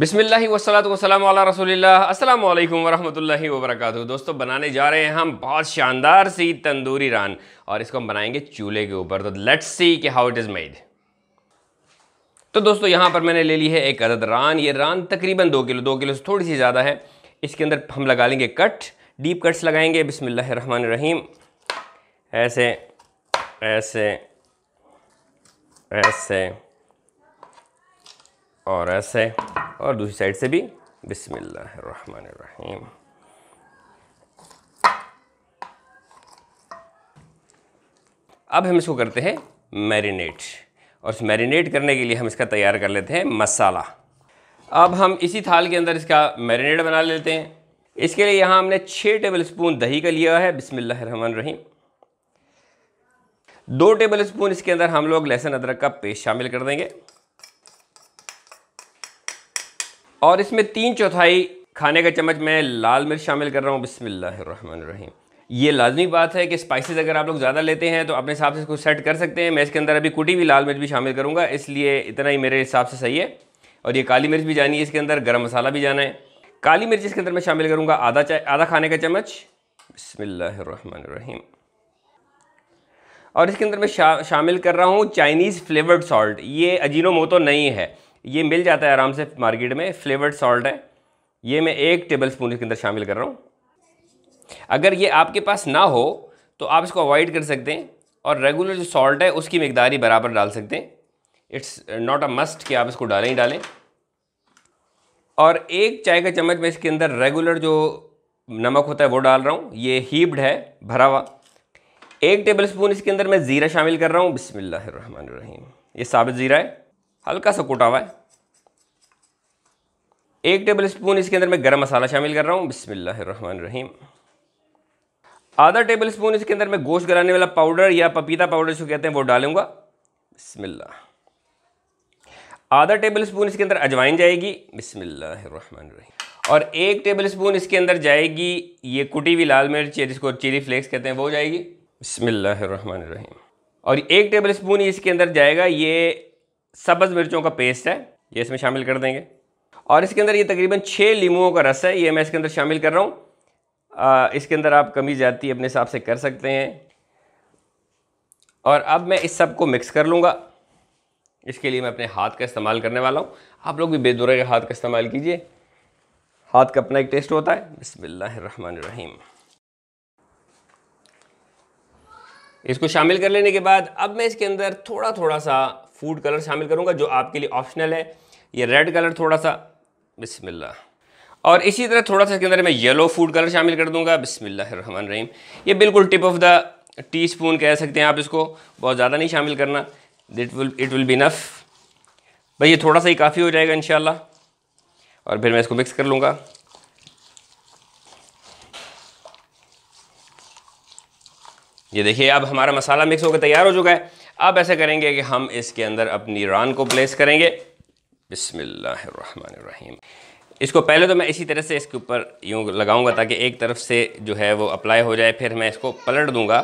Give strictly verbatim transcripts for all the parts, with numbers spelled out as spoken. बिस्मिल्लाह वस्सलातु वस्सलाम अला रसूलिल्लाह। अस्सलामु अलैकुम वरहमतुल्लाहि वबरकातुहू। दोस्तों, बनाने जा रहे हैं हम बहुत शानदार सी तंदूरी रान, और इसको हम बनाएंगे चूल्हे के ऊपर। तो लेट्स सी कि हाउ इट इज़ मेड। तो दोस्तों, यहाँ पर मैंने ले ली है एक अदद रान। ये रान तकरीबन दो किलो दो किलो से थोड़ी सी ज़्यादा है। इसके अंदर हम लगा लेंगे कट, डीप कट्स लगाएंगे। बिस्मिल्लाह रहमान रहीम। ऐसे ऐसे ऐसे और ऐसे, और दूसरी साइड से भी। बिस्मिल्लाह रहमान रहीम। अब हम इसको करते हैं मैरिनेट, और इस मैरिनेट करने के लिए हम इसका तैयार कर लेते हैं मसाला। अब हम इसी थाल के अंदर इसका मैरिनेट बना लेते हैं। इसके लिए यहाँ हमने छः टेबलस्पून दही का लिया है। बिस्मिल्लाह रहमान रहीम। दो टेबलस्पून इसके अंदर हम लोग लहसुन अदरक का पेस्ट शामिल कर देंगे, और इसमें तीन चौथाई खाने का चम्मच मैं लाल मिर्च शामिल कर रहा हूँ। बिस्मिल्लाहिर्रहमानिर्रहीम। ये लाजमी बात है कि स्पाइसेस अगर आप लोग ज़्यादा लेते हैं तो अपने हिसाब से इसको सेट कर सकते हैं। मैं इसके अंदर अभी कुटी हुई लाल मिर्च भी शामिल करूँगा, इसलिए इतना ही मेरे हिसाब से सही है। और ये काली मिर्च भी जानी है इसके अंदर, गरम मसाला भी जाना है। काली मिर्च इसके अंदर मैं शामिल करूँगा आधा चाय आधा खाने का चम्मच। बिस्मिल्लाहिर्रहमानिर्रहीम। और इसके अंदर मैं शा, शामिल कर रहा हूँ चाइनीज़ फ्लेवर्ड सॉल्ट। ये अजीनोमोटो नहीं है, ये मिल जाता है आराम से मार्केट में। फ्लेवर्ड सॉल्ट है ये, मैं एक टेबलस्पून इसके अंदर शामिल कर रहा हूँ। अगर ये आपके पास ना हो तो आप इसको अवॉइड कर सकते हैं, और रेगुलर जो सॉल्ट है उसकी मकदार ही बराबर डाल सकते हैं। इट्स नॉट अ मस्ट कि आप इसको डालें ही डालें। और एक चाय का चम्मच मैं इसके अंदर रेगुलर जो नमक होता है वो डाल रहा हूँ। ये हीप्ड है, भरा हुआ। एक टेबलस्पून इसके अंदर मैं ज़ीरा शामिल कर रहा हूँ। बिस्मिल्लाहिर्रहमानिर्रहीम। ये साबित ज़ीरा है, हल्का सा कुटा हुआ है। एक टेबलस्पून इसके अंदर मैं गरम मसाला शामिल कर रहा हूँ। बिस्मिल्लाहिर्रहमानिर्रहीम। आधा टेबलस्पून इसके अंदर मैं गोश्त गलाने वाला पाउडर या पपीता पाउडर जो कहते हैं वो डालूंगा। बिस्मिल्लाह। आधा टेबलस्पून इसके अंदर अजवाइन जाएगी। बिस्मिल्लाहिर्रहमानिर्रहीम। और एक टेबलस्पून इसके अंदर जाएगी ये कुटी हुई लाल मिर्च, जिसको चिली फ्लेक्स कहते हैं, वो जाएगी। बिस्मिल्लाहिर्रहमानिर्रहीम। और एक टेबलस्पून इसके अंदर जाएगा ये सब्ज़ मिर्चों का पेस्ट है, ये इसमें शामिल कर देंगे। और इसके अंदर ये तकरीबन छः लीमुओं का रस है, ये मैं इसके अंदर शामिल कर रहा हूँ। इसके अंदर आप कमी ज़्यादती अपने हिसाब से कर सकते हैं। और अब मैं इस सब को मिक्स कर लूँगा। इसके लिए मैं अपने हाथ का इस्तेमाल करने वाला हूँ। आप लोग भी बेदुरे हाथ का इस्तेमाल कीजिए, हाथ का अपना एक टेस्ट होता है। बिस्मिल्लाहिर्रहमानिर्रहीम। इसको शामिल कर लेने के बाद अब मैं इसके अंदर थोड़ा थोड़ा सा फूड कलर शामिल करूँगा, जो आपके लिए ऑप्शनल है। ये रेड कलर थोड़ा सा। बिस्मिल्लाह। और इसी तरह थोड़ा सा इसके अंदर मैं येलो फूड कलर शामिल कर दूँगा। बिस्मिल्लाहिर्रहमानिर्रहीम। ये बिल्कुल tip of the teaspoon कह सकते हैं आप इसको, बहुत ज़्यादा नहीं शामिल करना। It will it will be enough. भाई ये थोड़ा सा ही काफ़ी हो जाएगा इंशाल्लाह। और फिर मैं इसको मिक्स कर लूँगा। ये देखिए, अब हमारा मसाला मिक्स होकर तैयार हो चुका है। अब ऐसा करेंगे कि हम इसके अंदर अपनी रान को प्लेस करेंगे। बिस्मिल्लाहिर्रहमानिर्रहीम। इसको पहले तो मैं इसी तरह से इसके ऊपर यूँ लगाऊंगा ताकि एक तरफ से जो है वो अप्लाई हो जाए, फिर मैं इसको पलट दूंगा,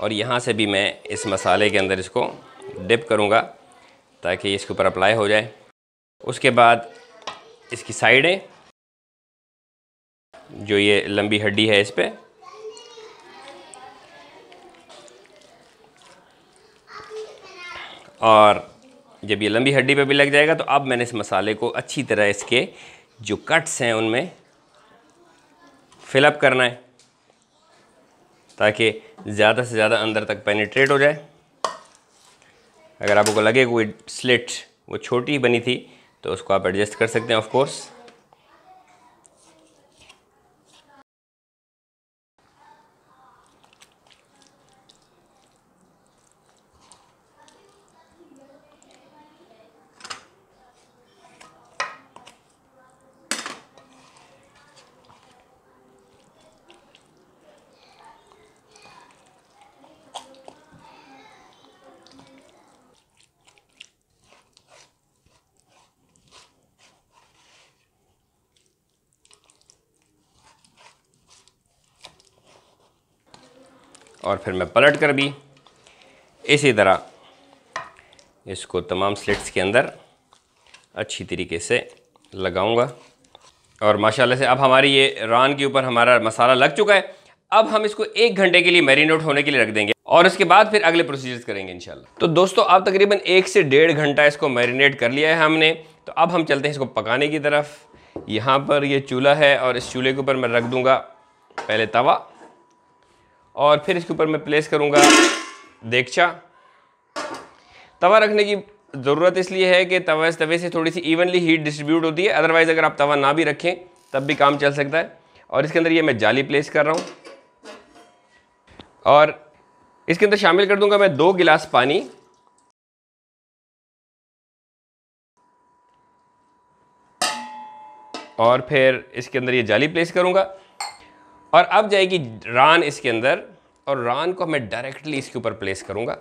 और यहाँ से भी मैं इस मसाले के अंदर इसको डिप करूँगा ताकि इसके ऊपर अप्लाई हो जाए। उसके बाद इसकी साइडें, जो ये लंबी हड्डी है, इस पर और जब ये लंबी हड्डी पे भी लग जाएगा तो अब मैंने इस मसाले को अच्छी तरह इसके जो कट्स हैं उनमें फिलअप करना है ताकि ज़्यादा से ज़्यादा अंदर तक पेनिट्रेट हो जाए। अगर आपको लगे कोई स्लिट वो छोटी बनी थी तो उसको आप एडजस्ट कर सकते हैं ऑफ कोर्स। और फिर मैं पलट कर भी इसी तरह इसको तमाम स्लिट्स के अंदर अच्छी तरीके से लगाऊंगा और माशाल्लाह से अब हमारी ये रान के ऊपर हमारा मसाला लग चुका है। अब हम इसको एक घंटे के लिए मैरिनेट होने के लिए रख देंगे और उसके बाद फिर अगले प्रोसीजर्स करेंगे इंशाल्लाह। तो दोस्तों अब तकरीबन एक से डेढ़ घंटा इसको मैरिनेट कर लिया है हमने, तो अब हम चलते हैं इसको पकाने की तरफ। यहाँ पर ये चूल्हा है और इस चूल्हे के ऊपर मैं रख दूँगा पहले तवा और फिर इसके ऊपर मैं प्लेस करूँगा देगचा। तवा रखने की ज़रूरत इसलिए है कि तवा इस तवे से थोड़ी सी इवनली हीट डिस्ट्रीब्यूट होती है, अदरवाइज़ अगर आप तवा ना भी रखें तब भी काम चल सकता है। और इसके अंदर ये मैं जाली प्लेस कर रहा हूँ और इसके अंदर शामिल कर दूंगा मैं दो गिलास पानी। और फिर इसके अंदर ये जाली प्लेस करूँगा और अब जाएगी रान इसके अंदर और रान को मैं डायरेक्टली इसके ऊपर प्लेस करूँगा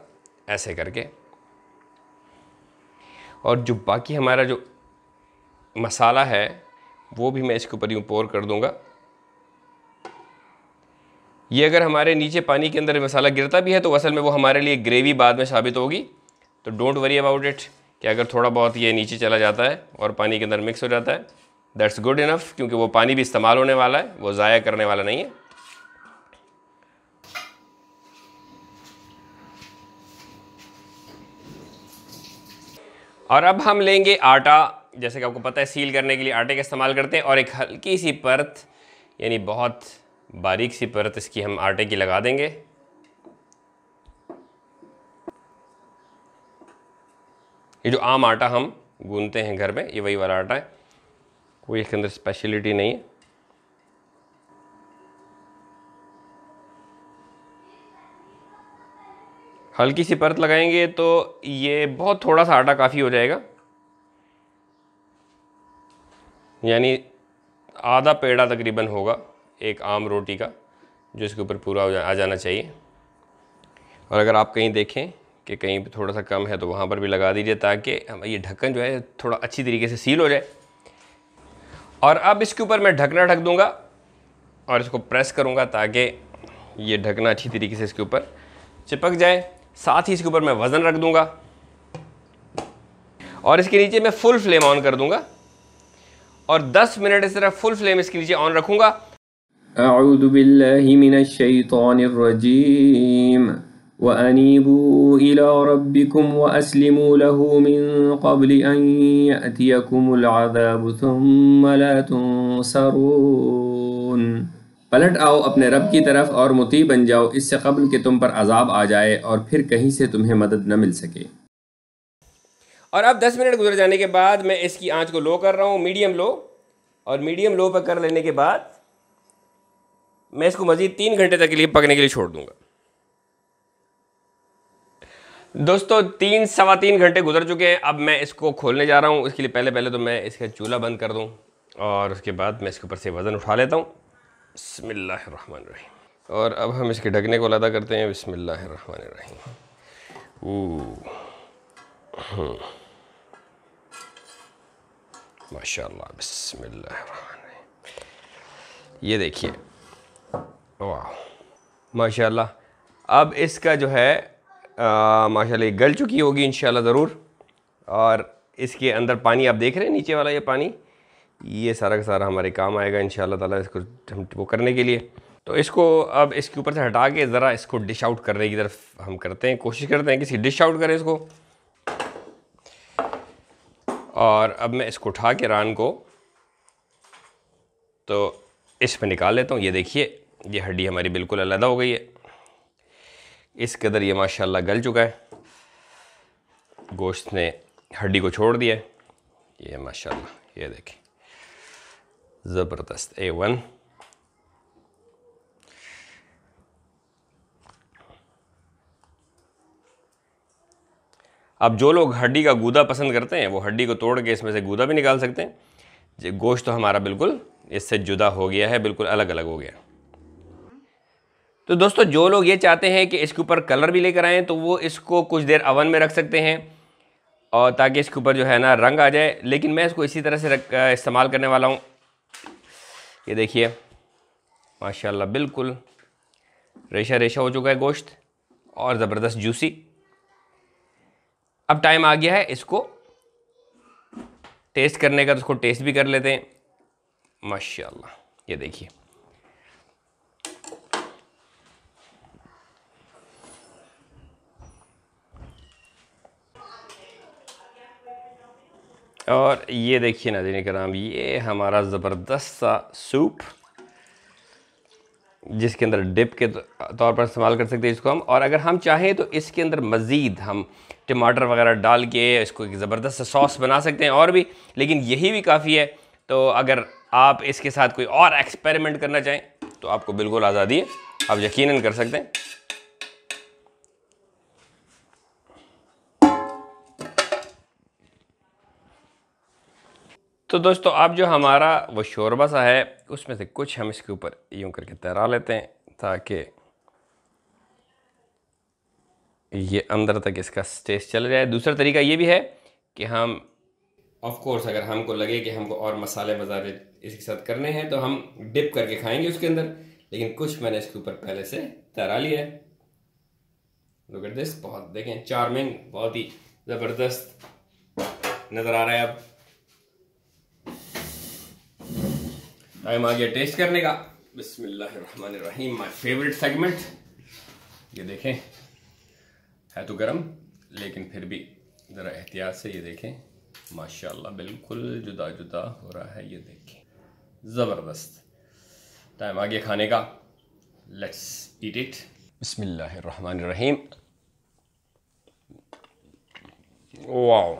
ऐसे करके। और जो बाकी हमारा जो मसाला है वो भी मैं इसके ऊपर यूँ पोर कर दूँगा। ये अगर हमारे नीचे पानी के अंदर मसाला गिरता भी है तो असल में वो हमारे लिए ग्रेवी बाद में साबित होगी, तो डोंट वरी अबाउट इट कि अगर थोड़ा बहुत ये नीचे चला जाता है और पानी के अंदर मिक्स हो जाता है, दैट्स गुड इनफ, क्योंकि वो पानी भी इस्तेमाल होने वाला है, वो ज़ाया करने वाला नहीं है। और अब हम लेंगे आटा, जैसे कि आपको पता है सील करने के लिए आटे का इस्तेमाल करते हैं, और एक हल्की सी परत यानी बहुत बारीक सी परत इसकी हम आटे की लगा देंगे। ये जो आम आटा हम गूंथते हैं घर में ये वही वाला आटा है, कोई इसके अंदर स्पेशलिटी नहीं है। हल्की सी परत लगाएंगे तो ये बहुत थोड़ा सा आटा काफ़ी हो जाएगा, यानी आधा पेड़ा तकरीबन होगा एक आम रोटी का, जो इसके ऊपर पूरा आ जाना चाहिए। और अगर आप कहीं देखें कि कहीं थोड़ा सा कम है तो वहाँ पर भी लगा दीजिए ताकि हमारा ये ढक्कन जो है थोड़ा अच्छी तरीके से सील हो जाए। और अब इसके ऊपर मैं ढकना ढक दूँगा और इसको प्रेस करूँगा ताकि ये ढकना अच्छी तरीके से इसके ऊपर चिपक जाए। साथ ही इसके ऊपर मैं वज़न रख दूँगा और इसके नीचे मैं फुल फ्लेम ऑन कर दूँगा और दस मिनट इस तरह फुल फ्लेम इसके नीचे ऑन रखूँगा। अऊज़ु बिल्लाहि मिनश्शैतानिर्रजीम व अनीबू इला रब्बिकुम व अस्लिमू लहू मिन क़ब्ल अन यातियकुमुल अज़ाबु थुम्मा ला तुनसरून। पलट आओ अपने रब की तरफ और मुती बन जाओ इससे कब्ल कि तुम पर अजाब आ जाए और फिर कहीं से तुम्हें मदद न मिल सके। और अब दस मिनट गुजर जाने के बाद मैं इसकी आंच को लो कर रहा हूँ, मीडियम लो, और मीडियम लो पर कर लेने के बाद मैं इसको मज़ीद तीन घंटे तक के लिए पकने के लिए छोड़ दूँगा। दोस्तों तीन सवा तीन घंटे गुजर चुके हैं, अब मैं इसको खोलने जा रहा हूँ। इसके लिए पहले पहले तो मैं इसका चूल्हा बंद कर दूँ और उसके बाद मैं इसके ऊपर से वज़न उठा लेता हूँ। बिस्मिल्लाहिर्रहमानिर्रहीम। और अब हम इसके ढकने को अलग करते हैं। बिस्मिल्लाहिर्रहमानिर्रहीम। माशाल्लाह, बिस्मिल्लाहिर्रहमानिर्रहीम। ये देखिए, वाह माशाल्लाह। अब इसका जो है माशाल्लाह ये गल चुकी होगी इंशाल्लाह ज़रूर, और इसके अंदर पानी आप देख रहे हैं नीचे वाला ये पानी, ये सारा का सारा हमारे काम आएगा इंशाल्लाह ताला इसको हम वो करने के लिए। तो इसको अब इसके ऊपर से हटा के ज़रा इसको डिश आउट करने की तरफ हम करते हैं, कोशिश करते हैं किसी डिश आउट करें इसको। और अब मैं इसको उठा के रान को तो इसमें निकाल लेता हूँ। ये देखिए ये हड्डी हमारी बिल्कुल अलहदा हो गई है, इस कदर ये माशाल्लाह गल चुका है, गोश्त ने हड्डी को छोड़ दिया है। ये माशाल्लाह ये देखिए ज़बरदस्त ए वन। अब जो लोग हड्डी का गूदा पसंद करते हैं वो हड्डी को तोड़ के इसमें से गूदा भी निकाल सकते हैं। गोश्त तो हमारा बिल्कुल इससे जुदा हो गया है, बिल्कुल अलग अलग हो गया। तो दोस्तों जो लोग ये चाहते हैं कि इसके ऊपर कलर भी लेकर आएँ तो वो इसको कुछ देर अवन में रख सकते हैं और ताकि इसके ऊपर जो है ना रंग आ जाए, लेकिन मैं इसको इसी तरह से रख इस्तेमाल करने वाला हूँ। ये देखिए माशाल्लाह बिल्कुल रेशा रेशा हो चुका है गोश्त और ज़बरदस्त जूसी। अब टाइम आ गया है इसको टेस्ट करने का तो उसको टेस्ट भी कर लेते हैं। माशाल्लाह, ये देखिए और ये देखिए नाज़रीन कराम, ये हमारा ज़बरदस्त सा सूप जिसके अंदर डिप के तौर पर इस्तेमाल कर सकते हैं इसको हम। और अगर हम चाहें तो इसके अंदर मज़ीद हम टमाटर वगैरह डाल के इसको एक ज़बरदस्त सा सॉस बना सकते हैं और भी, लेकिन यही भी काफ़ी है। तो अगर आप इसके साथ कोई और एक्सपेरिमेंट करना चाहें तो आपको बिल्कुल आज़ादी है, आप यकीनन कर सकते हैं। तो दोस्तों अब जो हमारा वो शोरबा सा है उसमें से कुछ हम इसके ऊपर यूं करके तैरा लेते हैं ताकि ये अंदर तक इसका टेस्ट चल जाए। दूसरा तरीका ये भी है कि हम ऑफ कोर्स अगर हमको लगे कि हमको और मसाले मसाले इसके साथ करने हैं तो हम डिप करके खाएंगे उसके अंदर, लेकिन कुछ मैंने इसके ऊपर पहले से तैरा लिया है। लुक एट दिस, बहुत देखें चार्मिंग, बहुत ही ज़बरदस्त नज़र आ रहा है। अब टाइम आ गया टेस्ट करने का। बिस्मिल्लाहिर्रहमानिर्रहीम, माय फेवरेट सेगमेंट। ये देखें है तो गरम लेकिन फिर भी ज़रा एहतियात से। ये देखें माशाल्लाह बिल्कुल जुदा जुदा हो रहा है। ये देखें ज़बरदस्त, टाइम आ गया खाने का। Let's eat it. बिस्मिल्लाहिर्रहमानिर्रहीम। वाओ,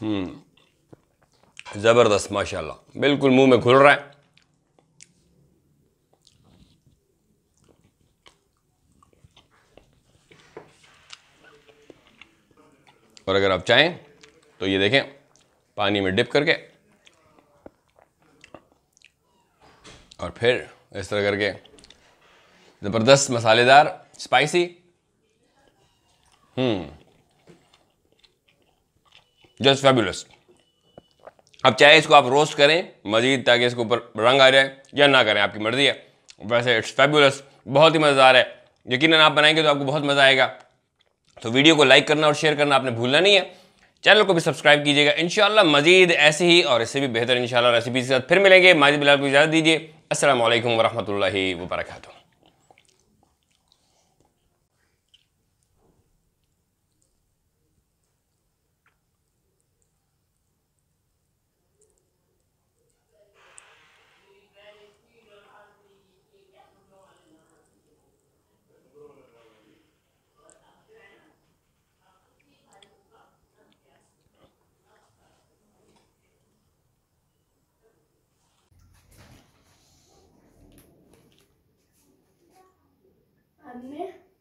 हम्म ज़बरदस्त माशाल्लाह, बिल्कुल मुंह में घुल रहा है। और अगर आप चाहें तो ये देखें पानी में डिप करके और फिर इस तरह करके ज़बरदस्त मसालेदार स्पाइसी। हम्म जस्ट फैबुलस। अब चाहे इसको आप रोस्ट करें मज़ीद ताकि इसके ऊपर रंग आ जाए या ना करें, आपकी मर्ज़ी है। वैसे इट्स फैबुलस, बहुत ही मज़ेदार है, यकीनन आप बनाएंगे तो आपको बहुत मज़ा आएगा। तो वीडियो को लाइक करना और शेयर करना आपने भूलना नहीं है। चैनल को भी सब्सक्राइब कीजिएगा। इंशाल्लाह मज़ीद ऐसे ही और इससे भी बेहतर इंशाल्लाह रेसिपी के साथ फिर मिलेंगे। माजी बिलाल को इजाज़त दीजिए। अस्सलामु अलैकुम वरहमतुल्लाहि वबरकातुहू। हमने